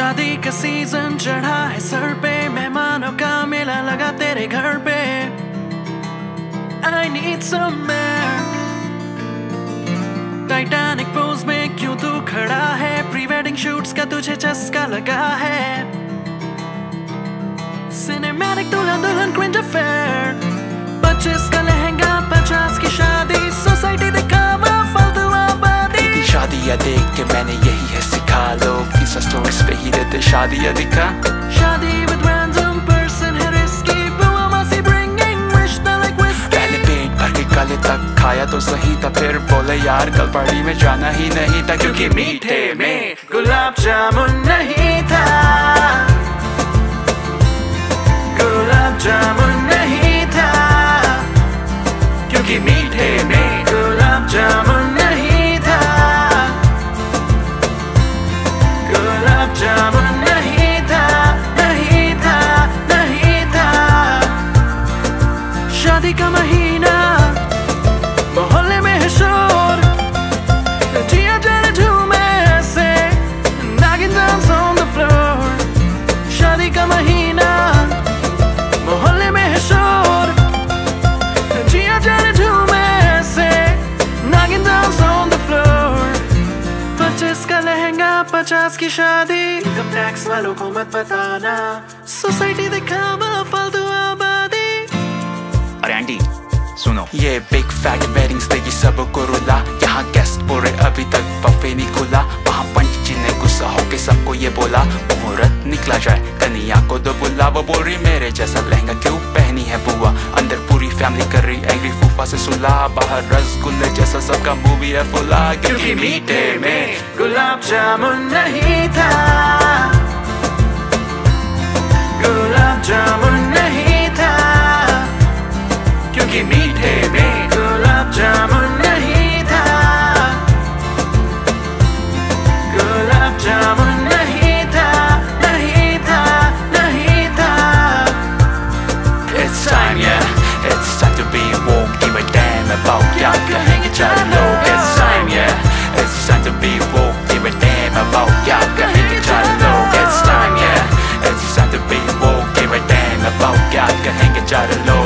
शादी का सीजन चढ़ा है सर पे, मेहमानों का मेला लगा तेरे घर पे। I need some man, Titanic pose में क्यों तू खड़ा है, प्री वेडिंग शूट्स का तुझे चस्का लगा है। सिनेमैटिक दुल्हन दुल्हन क्रिंज अफेयर, 25 का लहंगा 50 की शादी, सोसाइटी दिखावा फालतू आबादी। शादियां देख के मैंने यही है सिखा, लोग इंस्टा स्टोरीज पे ही देते शादियां दिखा। शादी विद रैंडम पर्सन है रिस्की, बुआ मासी ब्रिंगिंग रिश्ता लाइक व्हिस्की। पहले पेट भर के काले तक खाया तो सही था, फिर बोले यार कल पार्टी में जाना ही नहीं था, क्योंकि मीठे में गुलाब जामुन नहीं था। गुलाब जामुन नहीं था, क्योंकि मीठे में गुलाब जामुन नहीं था। गुलाब जामुन नहीं था, नहीं था, नहीं था। शादी का महीना, मोहल्ले में है शोर, लड़कियां जरा झूमे ऐसे, नागिन डांस ऑन द फ्लोर। शादी का महीना, मोहल्ले में है शोर, लड़कियां जरा झूमे ऐसे, नागिन डांस ऑन द फ्लोर। 25 का लहंगा 50 की शादी, इनकम टैक्स वालों को मत बताना, सोसाइटी दिखावा फालतू आबादी। अरे आंटी सुनो, ये बिग फैट वेडिंग्स देगी सबको रुला, यहाँ गेस्ट बोले अभी तक बफे नहीं खुला। वहाँ पंच जी ने गुस्सा होके सबको ये बोला, मुहूर्त निकला जाए कन्हैया को दो बुला। वो बोल रही मेरे जैसा लहंगा क्यों पहनी है बुआ, अंदर पूरी फैमिली कर रही एंग्री फूफा से सुला, बाहर रसगुल्ले जैसा सबका मुंह भी है फुला। क्योंकि मीठे में गुलाब जामुन नहीं था। गुलाब जामुन नहीं था, क्योंकि मीठे में गुलाब जामुन नहीं था। गुलाब जामुन नहीं था, नहीं था, नहीं था। It's time, yeah, it's time to be woke, give a damn about क्या कहेंगे चार लोग। It's time, yeah, it's time to be woke, give a damn about क्या कहेंगे चार लोग। It's time, yeah, it's time to be woke, give a damn about क्या कहेंगे चार लोग।